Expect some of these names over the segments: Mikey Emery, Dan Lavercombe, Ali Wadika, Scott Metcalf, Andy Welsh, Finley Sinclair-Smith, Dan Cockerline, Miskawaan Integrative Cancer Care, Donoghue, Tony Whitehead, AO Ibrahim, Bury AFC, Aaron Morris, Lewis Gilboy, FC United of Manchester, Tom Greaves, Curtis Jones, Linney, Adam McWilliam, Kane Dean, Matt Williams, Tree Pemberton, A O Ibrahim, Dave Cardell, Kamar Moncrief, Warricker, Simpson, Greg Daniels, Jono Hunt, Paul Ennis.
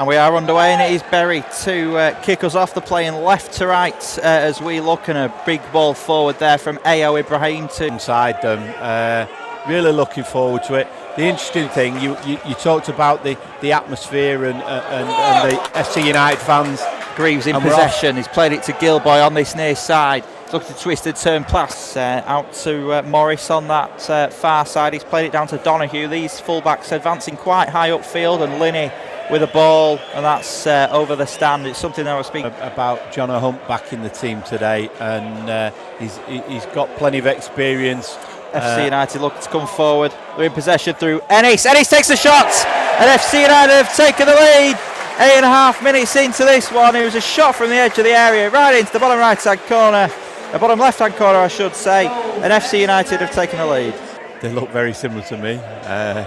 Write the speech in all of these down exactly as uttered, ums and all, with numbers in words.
And we are underway, and it is Bury to uh, kick us off. The playing left to right uh, as we look, and a big ball forward there from A O Ibrahim to inside them. Uh, really looking forward to it. The interesting thing, you you, you talked about the the atmosphere and uh, and, and the F C United fans. Greaves in and possession. He's played it to Gilboy on this near side. Looking to twisted turn pass uh, out to uh, Morris on that uh, far side. He's played it down to Donoghue. These fullbacks advancing quite high upfield, and Linney with a ball, and that's uh, over the stand. It's something that I was speaking about. Jono Hunt back in the team today, and uh, he's he's got plenty of experience. F C uh, United look to come forward. They're in possession through Ennis. Ennis takes the shot, and F C United have taken the lead. Eight and a half minutes into this one, it was a shot from the edge of the area, right into the bottom right-hand corner, the bottom left-hand corner, I should say, and F C United have taken the lead. They look very similar to me. Uh,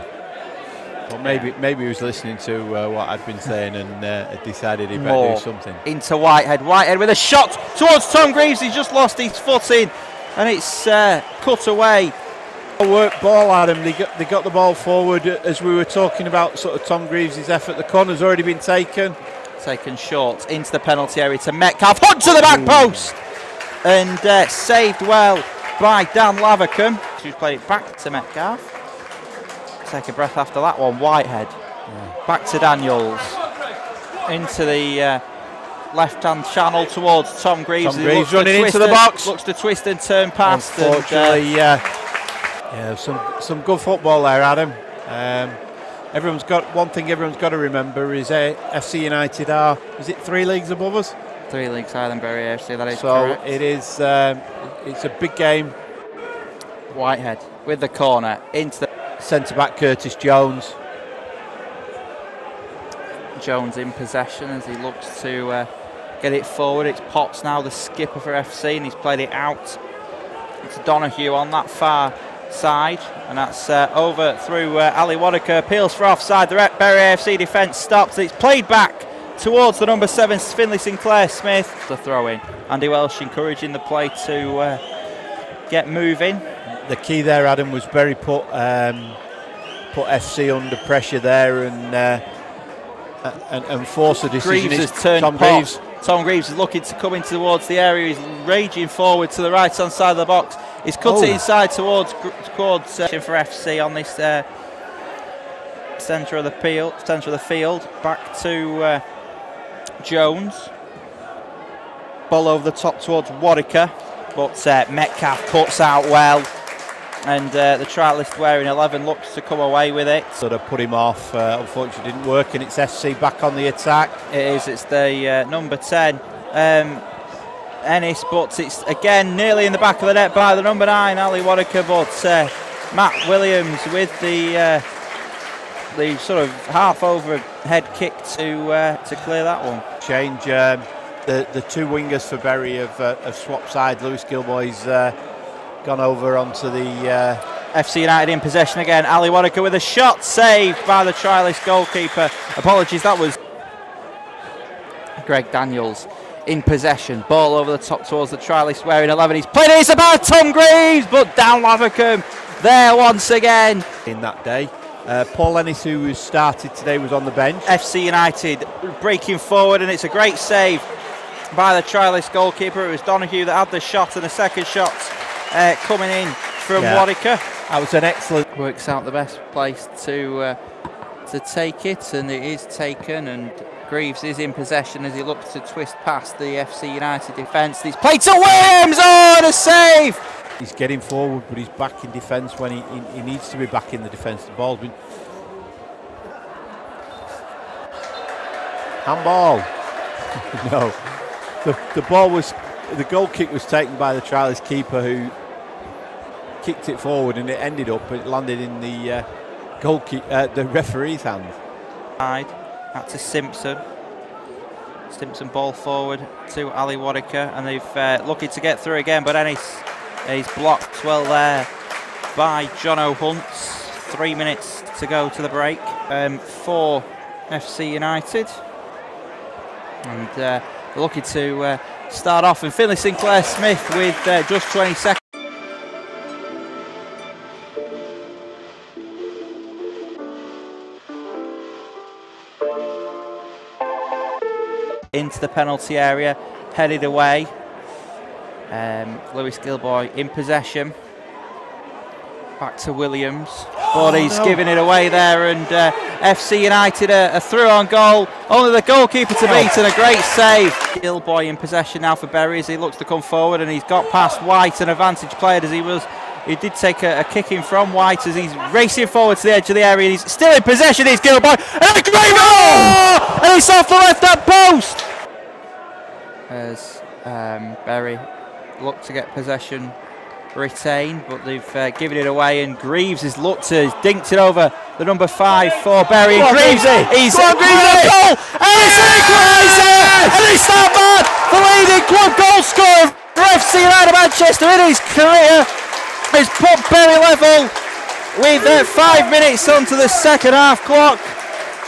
Well, maybe maybe he was listening to uh, what I'd been saying and uh, decided he better More do something. Into Whitehead. Whitehead with a shot towards Tom Greaves. He's just lost his footing, and it's uh, cut away. Work ball, Adam. They got, they got the ball forward as we were talking about. Sort of Tom Greaves' effort. The corner's already been taken. Taken short into the penalty area to Metcalf. Hunt to the back Ooh. post, and uh, saved well by Dan Lavercombe, who's played it back to Metcalf. Take a breath after that one. Whitehead yeah. back to Daniels into the uh, left-hand channel towards Tom Greaves. Tom Greaves running into the box, looks to twist and turn past. Unfortunately, and, uh, yeah, yeah, some some good football there, Adam. Um, everyone's got one thing. Everyone's got to remember is uh, F C United are. Is it three leagues above us? Three leagues higher than Bury A F C. That is so correct. It is. Um, it's a big game. Whitehead with the corner into the. Centre-back Curtis Jones. Jones in possession as he looks to uh, get it forward. It's Potts now, the skipper for F C, and he's played it out. It's Donoghue on that far side, and that's uh, over through uh, Ali Wadika. Peels for offside. The Bury A F C defence stops. It's played back towards the number seven, Finley Sinclair-Smith. The throw-in. Andy Welsh encouraging the play to uh, get moving. The key there, Adam, was Bury put um, put F C under pressure there and uh, and, and force a decision. Greaves has turned Tom Greaves. Tom Greaves is looking to come in towards the area. He's raging forward to the right-hand side of the box. He's cut oh. it inside towards towards uh, for F C on this uh, centre of the field. Centre of the field back to uh, Jones. Ball over the top towards Warricker, but uh, Metcalf cuts out well. And uh, the trialist wearing eleven looks to come away with it. Sort of put him off, uh, unfortunately didn't work, and it's F C back on the attack. It is, it's the uh, number ten, um, Ennis, but it's again nearly in the back of the net by the number nine, Ali Wadika, but uh, Matt Williams with the uh, the sort of half over head kick to uh, to clear that one. Change, um, the, the two wingers for Bury have, uh, have swapped side. Lewis Gilboy's uh, gone over onto the uh, F C United in possession again. Ali Wadika with a shot saved by the trialist goalkeeper. Apologies, that was Greg Daniels in possession. Ball over the top towards the trialist wearing eleven. He's played it. It's about Tom Greaves, but down Lavercombe there once again. In that day, uh, Paul Ennis, who started today, was on the bench. F C United breaking forward, and it's a great save by the trialist goalkeeper. It was Donoghue that had the shot, and the second shot. Uh, coming in from yeah. Warricker. That was an excellent. Works out the best place to uh, to take it, and it is taken, and Greaves is in possession as he looks to twist past the F C United defence. He's played to Williams! Oh, and a save! He's getting forward, but he's back in defence when he, he, he needs to be back in the defence. The ball's been... Handball! No. The, the ball was... The goal kick was taken by the trialist keeper, who kicked it forward, and it ended up, it landed in the uh, goal kick, uh, the referee's hand. Out to Simpson. Simpson ball forward to Ali Wadika, and they've uh, looking to get through again, but Ennis is blocked well there by Jono Hunt. Three minutes to go to the break. um, for F C United. And uh, they're lucky to uh, start off. And Finley Sinclair-Smith with uh, just twenty seconds. Into the penalty area, headed away. Um, Lewis Gilboy in possession. Back to Williams, but he's oh, no. giving it away there, and uh, F C United are, are through on goal. Only the goalkeeper to beat, and a great save. Gilboy in possession now for Bury as he looks to come forward, and he's got past White, an advantage player as he was. He did take a, a kick in from White as he's racing forward to the edge of the area. He's still in possession, he's Gilboy, and a great goal! And it's off the left hand post! As um, Bury look to get possession retained, but they've uh, given it away, and Greaves has looked to, he's dinked it over the number five for Bury. And Greaves, he's on Greaves on goal! And it's an equaliser! And it's that man, the leading club goal scorer for F C United of Manchester in his career. He's put Bury level with uh, five minutes onto the second half clock,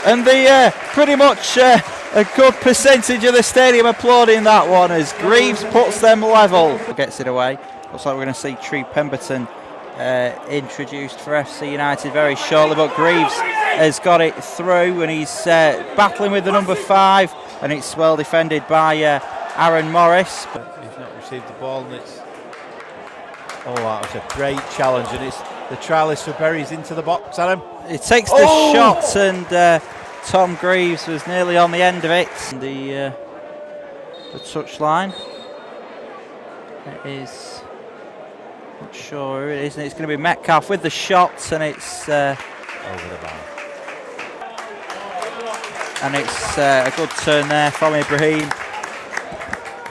and the uh, pretty much uh, a good percentage of the stadium applauding that one as Greaves puts them level. Gets it away. Looks like we're going to see Tree Pemberton uh, introduced for F C United very shortly, but Greaves has got it through, and he's uh, battling with the number five, and it's well defended by uh, Aaron Morris. He's not received the ball, and it's... Oh, that was a great challenge, and it's the trellis for Bury's into the box, Adam. It takes the oh! shot, and uh, Tom Greaves was nearly on the end of it. The, uh, the touchline. It is... Not sure who it is, and it's going to be Metcalf with the shots, and it's uh, over the bar. And it's uh, a good turn there from Ibrahim.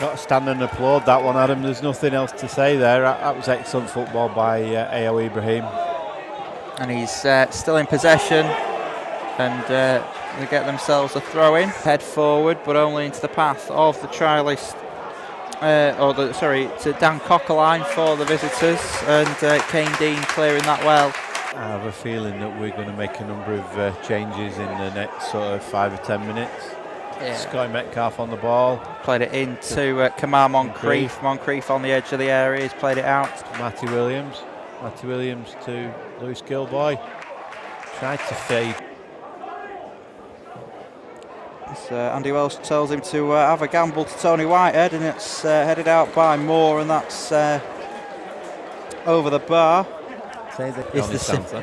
Got to stand and applaud that one, Adam. There's nothing else to say there. That was excellent football by uh, A O Ibrahim. And he's uh, still in possession, and uh, they get themselves a throw in. Head forward, but only into the path of the try list. Uh, or the, sorry, to Dan Cockerline for the visitors, and uh, Kane Dean clearing that well. I have a feeling that we're going to make a number of uh, changes in the next sort of five or ten minutes. Yeah. Scott Metcalf on the ball. Played it in to uh, Kamar Moncrief. Moncrief on the edge of the area, he's played it out. Matty Williams. Matty Williams to Lewis Gilboy. Tried to fade. Uh, Andy Welsh tells him to uh, have a gamble to Tony Whitehead, and it's uh, headed out by Moore, and that's uh, over the bar. It's the, the,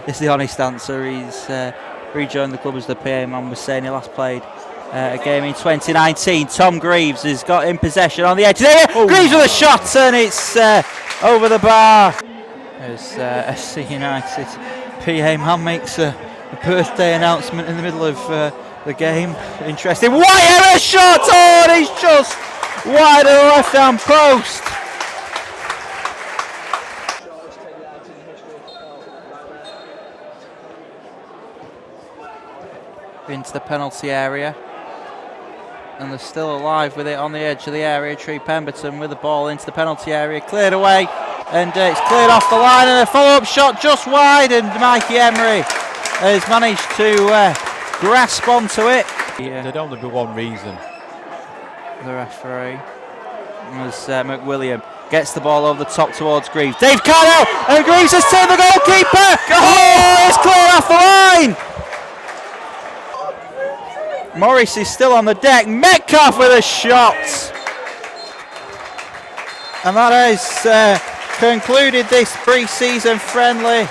it's the honest answer. He's uh, rejoined the club as the P A man was saying. He last played uh, a game in twenty nineteen. Tom Greaves has got in possession on the edge. There, Greaves with a shot, and it's uh, over the bar. As uh, F C United P A man makes a, a birthday announcement in the middle of... Uh, the game. Interesting. Whitehead, a shot! Oh, and he's just wide of the left hand post. Into the penalty area, and they're still alive with it on the edge of the area. Tree Pemberton with the ball into the penalty area, cleared away, and uh, it's cleared off the line, and a follow-up shot just wide, and Mikey Emery has managed to uh, grasp onto it. Yeah. There'd only be one reason. The referee. As uh, McWilliam gets the ball over the top towards Greaves. Dave Cardell, and Greaves has turned the goalkeeper. Goal! Oh, it's clear off the line. Morris is still on the deck. Metcalf with a shot, and that has uh, concluded this pre-season friendly.